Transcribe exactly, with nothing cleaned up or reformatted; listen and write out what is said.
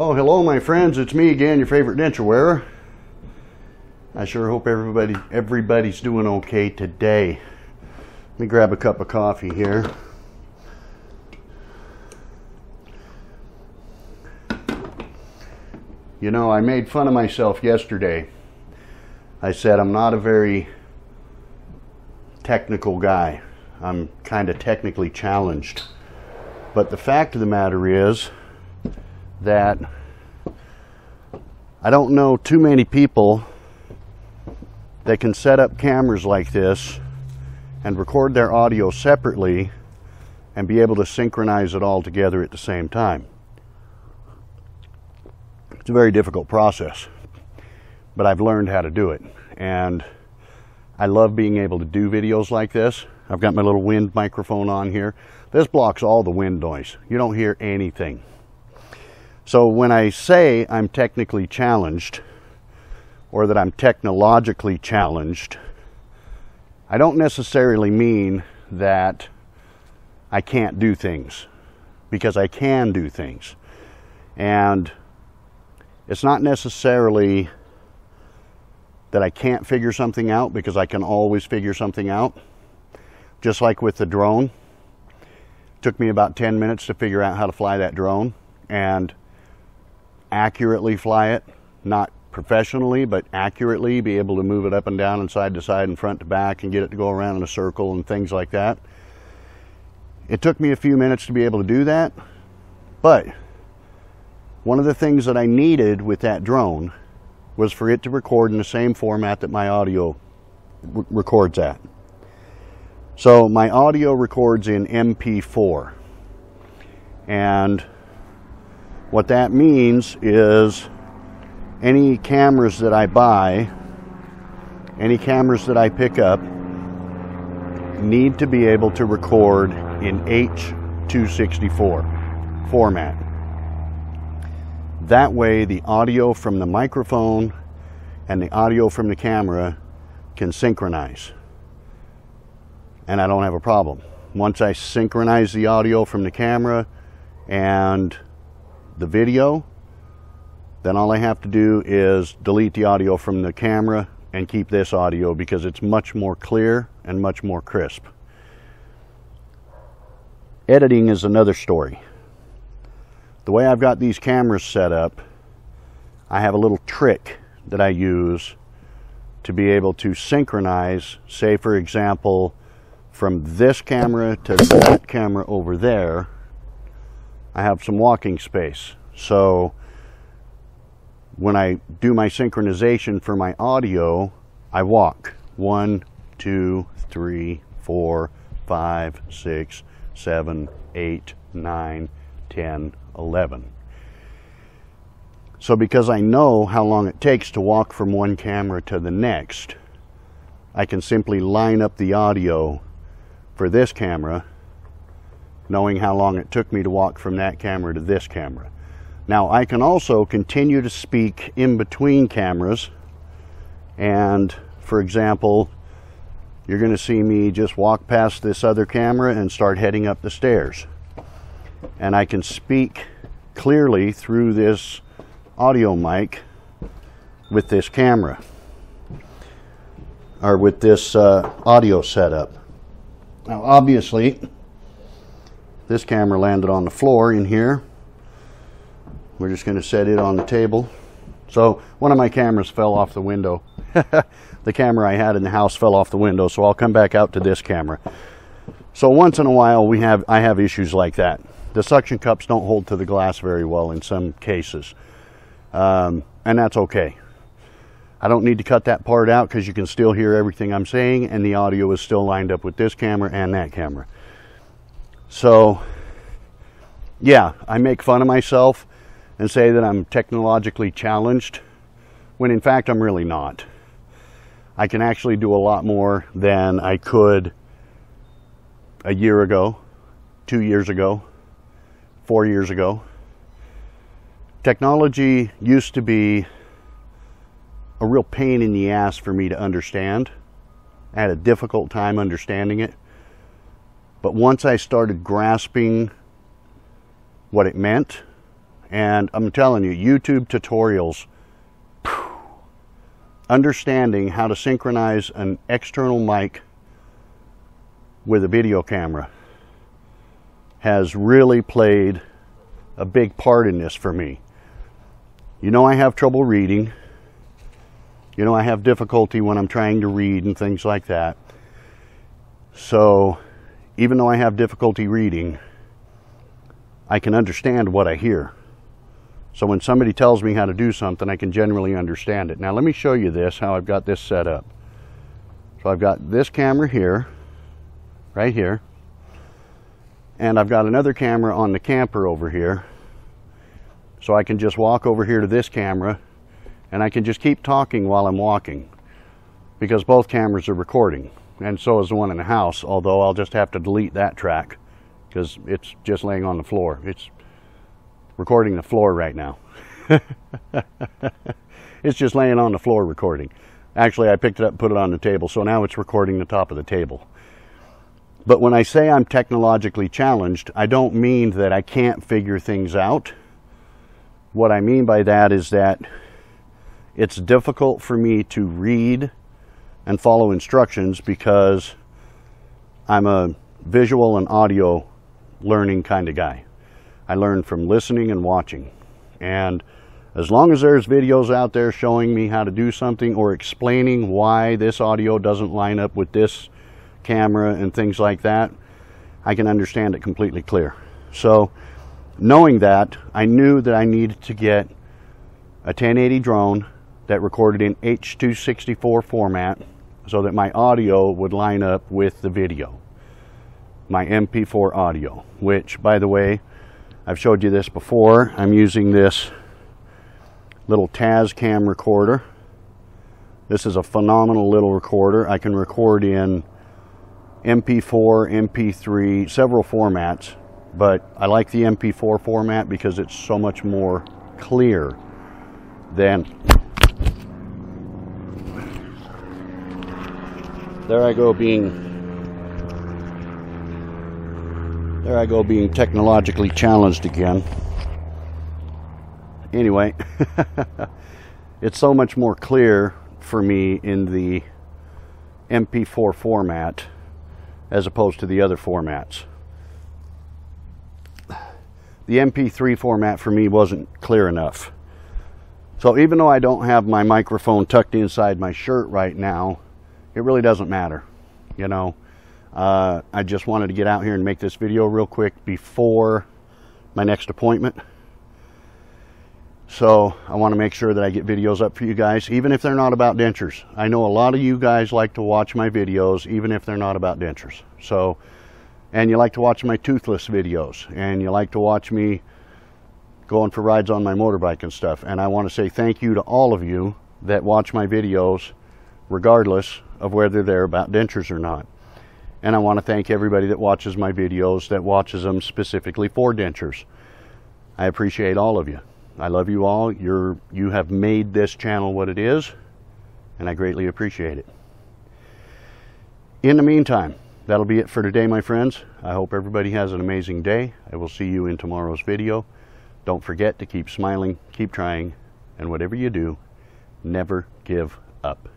Oh, hello my friends, it's me again, your favorite denture wearer. I sure hope everybody everybody's doing okay today. Let me grab a cup of coffee here. You know, I made fun of myself yesterday. I said I'm not a very technical guy. I'm kind of technically challenged. But the fact of the matter is that I don't know too many people that can set up cameras like this and record their audio separately and be able to synchronize it all together at the same time. It's a very difficult process, but I've learned how to do it, and I love being able to do videos like this. I've got my little wind microphone on here. This blocks all the wind noise. You don't hear anything. So when I say I'm technically challenged, or that I'm technologically challenged, I don't necessarily mean that I can't do things, because I can do things. And it's not necessarily that I can't figure something out, because I can always figure something out. Just like with the drone, it took me about ten minutes to figure out how to fly that drone and accurately fly it, not professionally, but accurately, be able to move it up and down and side to side and front to back and get it to go around in a circle and things like that. It took me a few minutes to be able to do that, but one of the things that I needed with that drone was for it to record in the same format that my audio records at. So my audio records in M P four, and what that means is any cameras that I buy, any cameras that I pick up, need to be able to record in H two sixty-four format. That way the audio from the microphone and the audio from the camera can synchronize, and I don't have a problem. Once I synchronize the audio from the camera and the video, then all I have to do is delete the audio from the camera and keep this audio, because it's much more clear and much more crisp. Editing is another story. The way I've got these cameras set up, I have a little trick that I use to be able to synchronize, say for example, from this camera to that camera over there. I have some walking space, so when I do my synchronization for my audio, I walk one, two, three, four, five, six, seven, eight, nine, ten, eleven. So because I know how long it takes to walk from one camera to the next, I can simply line up the audio for this camera, knowing how long it took me to walk from that camera to this camera. Now I can also continue to speak in between cameras, and for example, you're going to see me just walk past this other camera and start heading up the stairs, and I can speak clearly through this audio mic with this camera, or with this uh, audio setup. Now obviously this camera landed on the floor in here. We're just going to set it on the table. So one of my cameras fell off the window. The camera I had in the house fell off the window, so I'll come back out to this camera. So once in a while we have I have issues like that. The suction cups don't hold to the glass very well in some cases, um, and that's okay. I don't need to cut that part out, because you can still hear everything I'm saying, and the audio is still lined up with this camera and that camera. So yeah, I make fun of myself and say that I'm technologically challenged, when in fact I'm really not. I can actually do a lot more than I could a year ago, two years ago, four years ago. Technology used to be a real pain in the ass for me to understand. I had a difficult time understanding it. But once I started grasping what it meant And I'm telling you, YouTube tutorials, understanding how to synchronize an external mic with a video camera has really played a big part in this for me. You know, I have trouble reading. You know, I have difficulty when I'm trying to read and things like that. So even though I have difficulty reading, I can understand what I hear. So when somebody tells me how to do something, I can generally understand it. Now let me show you this, how I've got this set up. So I've got this camera here, right here. And I've got another camera on the camper over here. So I can just walk over here to this camera, and I can just keep talking while I'm walking, because both cameras are recording. And so is the one in the house, although I'll just have to delete that track because it's just laying on the floor. It's recording the floor right now. It's just laying on the floor recording. Actually, I picked it up and put it on the table, so now it's recording the top of the table. But when I say I'm technologically challenged, I don't mean that I can't figure things out. What I mean by that is that it's difficult for me to read and follow instructions because I'm a visual and audio learning kind of guy. I learn from listening and watching. And as long as there's videos out there showing me how to do something or explaining why this audio doesn't line up with this camera and things like that, I can understand it completely clear. So knowing that, I knew that I needed to get a ten eighty drone that recorded in H two sixty-four format so that my audio would line up with the video, my M P four audio, which, by the way, I've showed you this before. I'm using this little TASCAM recorder. This is a phenomenal little recorder. I can record in M P four, M P three, several formats, but I like the M P four format because it's so much more clear than... There I go being... There I go being technologically challenged again. Anyway, it's so much more clear for me in the M P four format as opposed to the other formats. The M P three format for me wasn't clear enough. So even though I don't have my microphone tucked inside my shirt right now, it really doesn't matter, you know. Uh, I just wanted to get out here and make this video real quick before my next appointment. So I want to make sure that I get videos up for you guys, even if they're not about dentures. I know a lot of you guys like to watch my videos, even if they're not about dentures. So, and you like to watch my toothless videos, and you like to watch me going for rides on my motorbike and stuff. And I want to say thank you to all of you that watch my videos, regardless of whether they're about dentures or not. And I want to thank everybody that watches my videos, that watches them specifically for dentures. I appreciate all of you. I love you all. You're, you have made this channel what it is, and I greatly appreciate it. In the meantime, that'll be it for today, my friends. I hope everybody has an amazing day. I will see you in tomorrow's video. Don't forget to keep smiling, keep trying, and whatever you do, never give up.